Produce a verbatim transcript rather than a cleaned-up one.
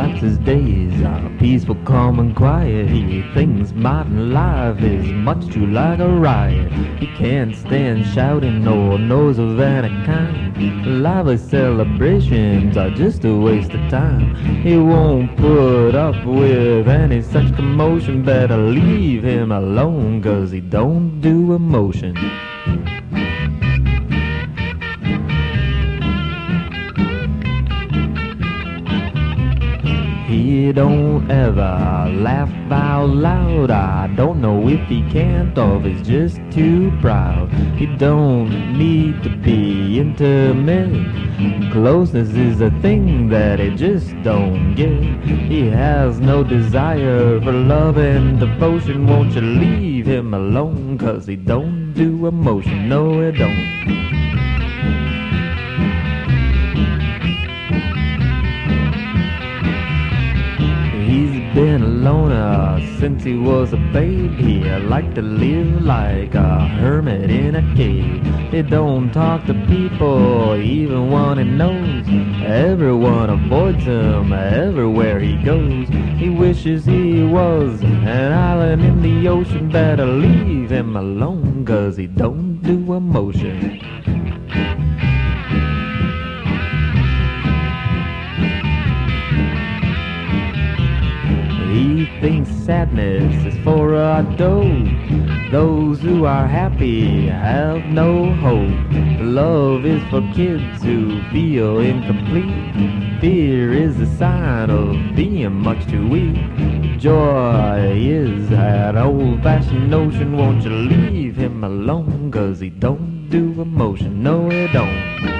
Lapses days are peaceful, calm and quiet. He thinks modern life is much too like a riot. He can't stand shouting or noise of any kind. Lively celebrations are just a waste of time. He won't put up with any such commotion. Better leave him alone, cause he don't do emotion. He don't ever laugh out loud. I don't know if he can't or if he's just too proud. He don't need to be intimate. Closeness is a thing that he just don't get. He has no desire for love and devotion. Won't you leave him alone, cause he don't do emotion. No, he don't. Been a loner since he was a babe. He liked to live like a hermit in a cave. He don't talk to people, even one he knows. Everyone avoids him everywhere he goes. He wishes he was an island in the ocean. Better leave him alone, cause he don't do emotion. He thinks sadness is for a dope. Those who are happy have no hope. Love is for kids who feel incomplete. Fear is a sign of being much too weak. Joy is an old-fashioned notion. Won't you leave him alone, cause he don't do emotion. No, he don't.